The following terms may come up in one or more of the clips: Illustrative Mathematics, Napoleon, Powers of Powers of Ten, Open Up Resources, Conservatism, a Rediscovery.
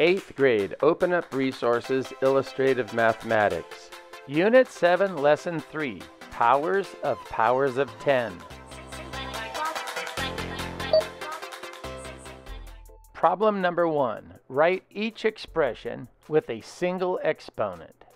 8th grade Open Up Resources Illustrative Mathematics. Unit 7, Lesson 3, Powers of 10. Problem number 1. Write each expression with a single exponent.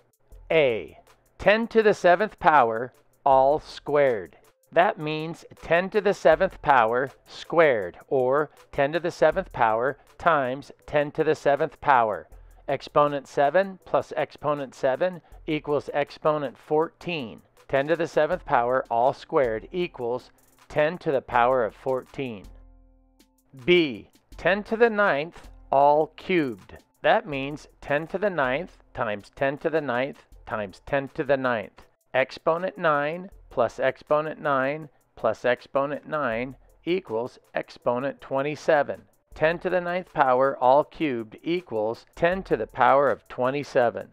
A. 10 to the 7th power, all squared. That means 10 to the 7th power squared, or 10 to the 7th power times 10 to the 7th power. Exponent 7 plus exponent 7 equals exponent 14. 10 to the 7th power all squared equals 10 to the power of 14. B. 10 to the 9th all cubed. That means 10 to the 9th times 10 to the 9th times 10 to the 9th. Exponent 9 plus exponent 9 plus exponent 9 equals exponent 27. 10 to the 9th power all cubed equals 10 to the power of 27.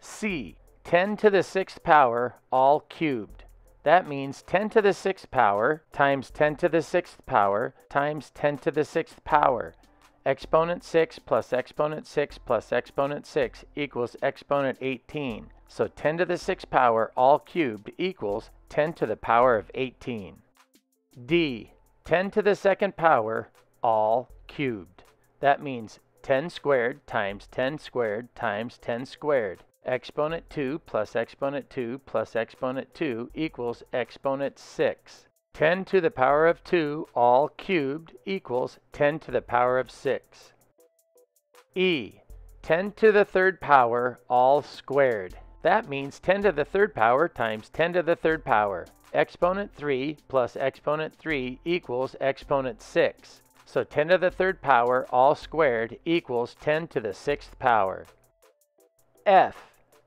C. 10 to the 6th power all cubed. That means 10 to the 6th power times 10 to the 6th power times 10 to the 6th power. Exponent 6 plus exponent 6 plus exponent 6 equals exponent 18. So 10 to the 6th power all cubed equals 10 to the power of 18. D. 10 to the 2nd power all cubed. That means 10 squared times 10 squared times 10 squared. Exponent 2 plus exponent 2 plus exponent 2 equals exponent 6. 10 to the power of 2 all cubed equals 10 to the power of 6. E. 10 to the 3rd power all squared. That means 10 to the 3rd power times 10 to the 3rd power. Exponent 3 plus exponent 3 equals exponent 6. So 10 to the 3rd power all squared equals 10 to the 6th power. F.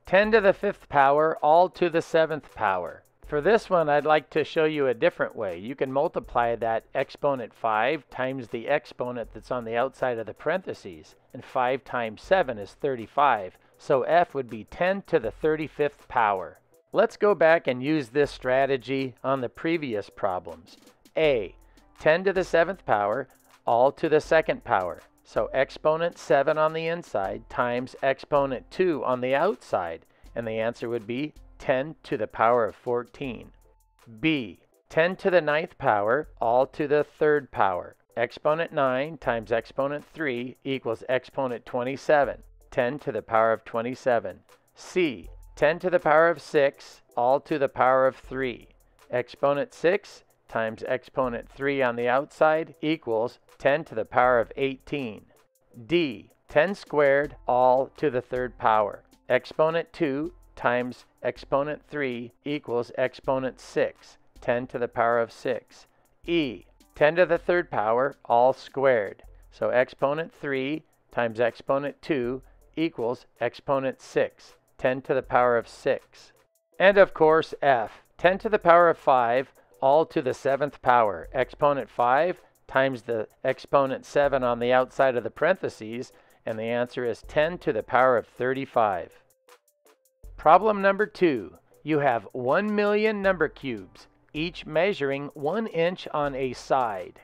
10 to the 5th power all to the 7th power. For this one, I'd like to show you a different way. You can multiply that exponent 5 times the exponent that's on the outside of the parentheses. And 5 times 7 is 35. So F would be 10 to the 35th power. Let's go back and use this strategy on the previous problems. A. 10 to the 7th power, all to the 2nd power. So exponent 7 on the inside times exponent 2 on the outside. And the answer would be 10 to the power of 14. B. 10 to the 9th power, all to the 3rd power. Exponent 9 times exponent 3 equals exponent 27. 10 to the power of 27. C. 10 to the power of 6, all to the power of 3. Exponent 6 times exponent 3 on the outside equals 10 to the power of 18. D. 10 squared, all to the 3rd power. Exponent 2 times exponent 3 equals exponent 6. 10 to the power of 6. E. 10 to the 3rd power, all squared. So exponent 3 times exponent 2 equals exponent 6, 10 to the power of 6. And of course F, 10 to the power of 5, all to the 7th power. Exponent 5 times the exponent 7 on the outside of the parentheses, and the answer is 10 to the power of 35. Problem number 2. You have 1 million number cubes, each measuring 1 inch on a side.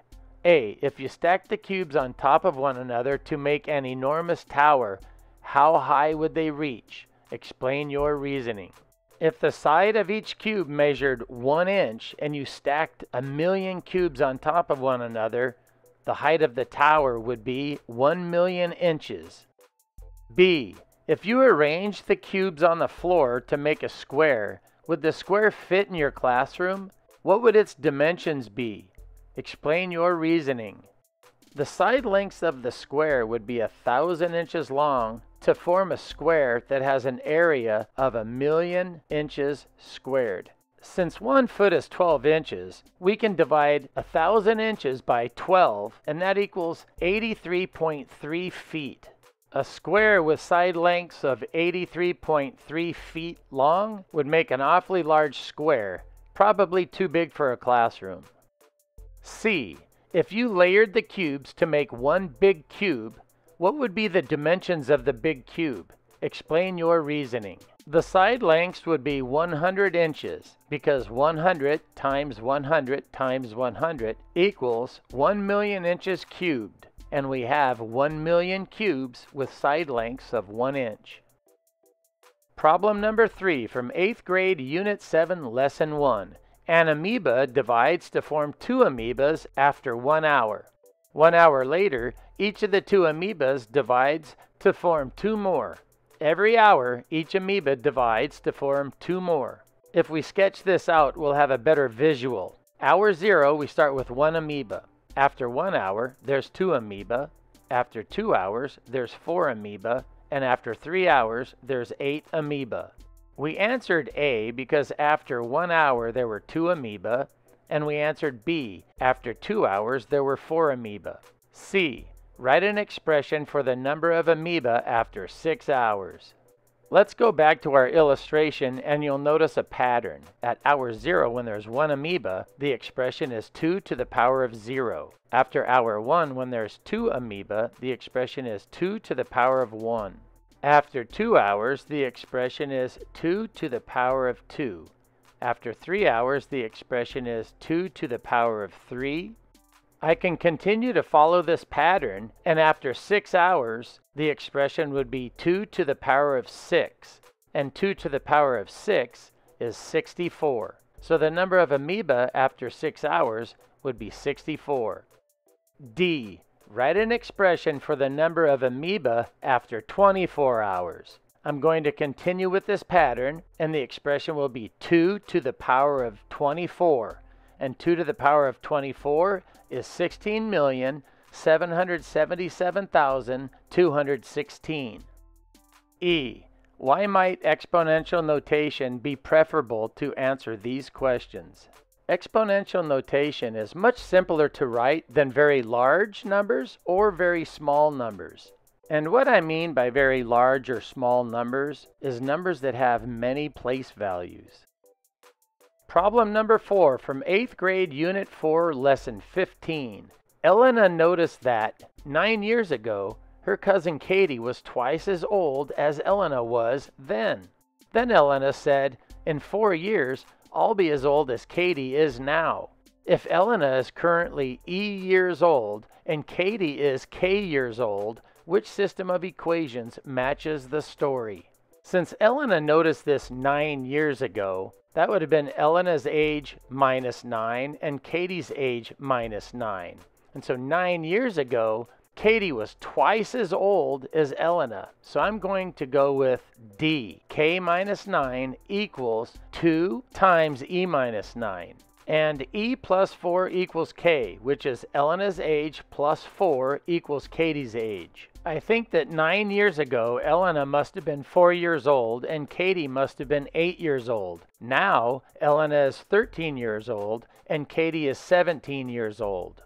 A. If you stack the cubes on top of one another to make an enormous tower, how high would they reach? Explain your reasoning. If the side of each cube measured 1 inch and you stacked a million cubes on top of one another, the height of the tower would be 1 million inches. B. If you arrange the cubes on the floor to make a square, would the square fit in your classroom? What would its dimensions be? Explain your reasoning. The side lengths of the square would be 1,000 inches long to form a square that has an area of 1,000,000 inches squared. Since 1 foot is 12 inches, we can divide 1,000 inches by 12, and that equals 83.3 feet. A square with side lengths of 83.3 feet long would make an awfully large square, probably too big for a classroom. C. If you layered the cubes to make one big cube, what would be the dimensions of the big cube? Explain your reasoning. The side lengths would be 100 inches because 100 times 100 times 100 equals 1,000,000 inches cubed. and we have 1 million cubes with side lengths of 1 inch. Problem number 3 from 8th grade, Unit 7, Lesson 1. An amoeba divides to form 2 amoebas after 1 hour. 1 hour later, each of the 2 amoebas divides to form 2 more. Every hour, each amoeba divides to form 2 more. If we sketch this out, we'll have a better visual. Hour 0, we start with 1 amoeba. After 1 hour, there's 2 amoeba. After 2 hours, there's 4 amoeba. And after 3 hours, there's 8 amoeba. We answered A because after 1 hour, there were 2 amoeba. And we answered B. After 2 hours, there were 4 amoeba. C. Write an expression for the number of amoeba after 6 hours. Let's go back to our illustration and you'll notice a pattern. At hour 0, when there's 1 amoeba, the expression is 2 to the power of 0. After hour 1, when there's 2 amoeba, the expression is 2 to the power of 1. After 2 hours, the expression is 2 to the power of 2. After 3 hours, the expression is 2 to the power of 3. I can continue to follow this pattern, and after 6 hours, the expression would be 2 to the power of 6, and 2 to the power of 6 is 64. So the number of amoeba after 6 hours would be 64. D. Write an expression for the number of amoeba after 24 hours. I'm going to continue with this pattern, and the expression will be 2 to the power of 24. And 2 to the power of 24 is 16,777,216. E. Why might exponential notation be preferable to answer these questions? Exponential notation is much simpler to write than very large numbers or very small numbers. And what I mean by very large or small numbers is numbers that have many place values. Problem number 4 from 8th grade, Unit 4, Lesson 15. Elena noticed that 9 years ago, her cousin Katie was twice as old as Elena was then. Then Elena said, "In 4 years, I'll be as old as Katie is now." If Elena is currently E years old and Katie is K years old, which system of equations matches the story? Since Elena noticed this 9 years ago, that would have been Elena's age minus 9 and Katie's age minus 9. And so 9 years ago, Katie was twice as old as Elena. So I'm going to go with D. K minus 9 equals 2 times E minus 9. And E plus 4 equals K, which is Elena's age plus 4 equals Katie's age. I think that 9 years ago, Elena must have been 4 years old and Katie must have been 8 years old. Now, Elena is 13 years old and Katie is 17 years old.